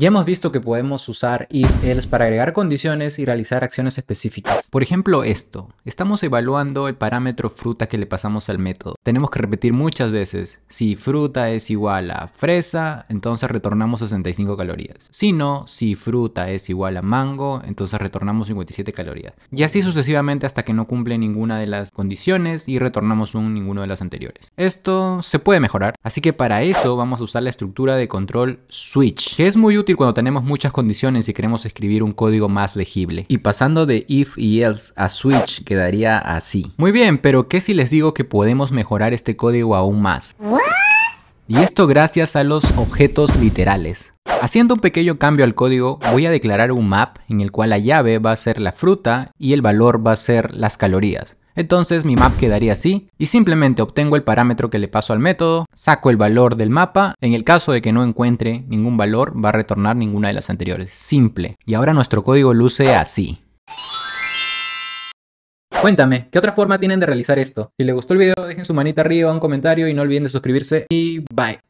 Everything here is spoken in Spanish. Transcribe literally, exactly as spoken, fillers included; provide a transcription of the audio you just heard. Ya hemos visto que podemos usar if/else para agregar condiciones y realizar acciones específicas. Por ejemplo, esto. Estamos evaluando el parámetro fruta que le pasamos al método. Tenemos que repetir muchas veces. Si fruta es igual a fresa, entonces retornamos sesenta y cinco calorías. Si no, si fruta es igual a mango, entonces retornamos cincuenta y siete calorías. Y así sucesivamente hasta que no cumple ninguna de las condiciones y retornamos un ninguno de las anteriores. Esto se puede mejorar. Así que para eso vamos a usar la estructura de control switch, que es muy útil cuando tenemos muchas condiciones y queremos escribir un código más legible. Y pasando de if y else a switch quedaría así. Muy bien, pero ¿qué si les digo que podemos mejorar este código aún más? Y esto gracias a los objetos literales. Haciendo un pequeño cambio al código, voy a declarar un map en el cual la llave va a ser la fruta y el valor va a ser las calorías. Entonces mi map quedaría así y simplemente obtengo el parámetro que le paso al método, saco el valor del mapa, en el caso de que no encuentre ningún valor va a retornar ninguna de las anteriores. Simple. Y ahora nuestro código luce así. Cuéntame, ¿qué otra forma tienen de realizar esto? Si les gustó el video dejen su manita arriba, un comentario y no olviden de suscribirse y bye.